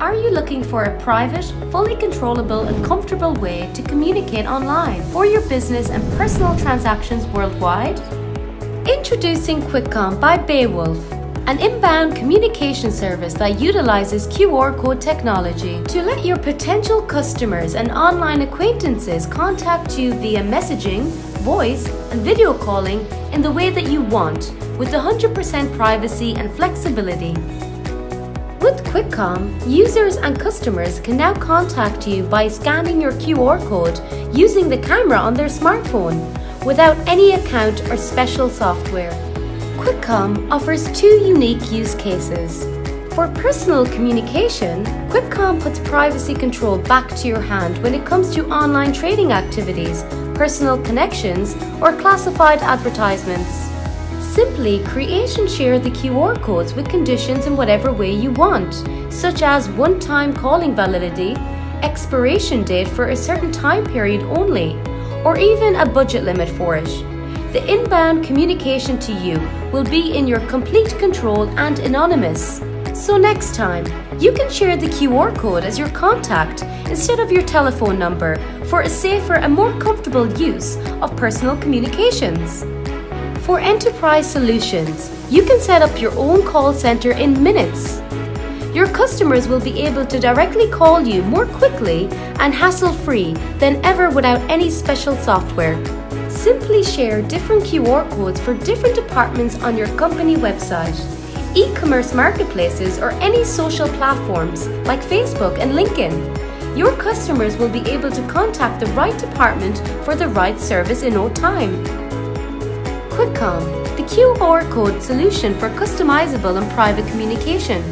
Are you looking for a private, fully controllable and comfortable way to communicate online for your business and personal transactions worldwide? Introducing QUICKOM by Beowulf, an inbound communication service that utilizes QR code technology to let your potential customers and online acquaintances contact you via messaging, voice and video calling in the way that you want, with 100% privacy and flexibility. With QUICKOM, users and customers can now contact you by scanning your QR code using the camera on their smartphone, without any account or special software. QUICKOM offers two unique use cases. For personal communication, QUICKOM puts privacy control back to your hand when it comes to online trading activities, personal connections, or classified advertisements. Simply create and share the QR codes with conditions in whatever way you want, such as one-time calling validity, expiration date for a certain time period only, or even a budget limit for it. The inbound communication to you will be in your complete control and anonymous. So next time, you can share the QR code as your contact instead of your telephone number for a safer and more comfortable use of personal communications. For enterprise solutions, you can set up your own call center in minutes. Your customers will be able to directly call you more quickly and hassle-free than ever without any special software. Simply share different QR codes for different departments on your company website, e-commerce marketplaces, or any social platforms like Facebook and LinkedIn. Your customers will be able to contact the right department for the right service in no time. QUICKOM, the QR code solution for customizable and private communication.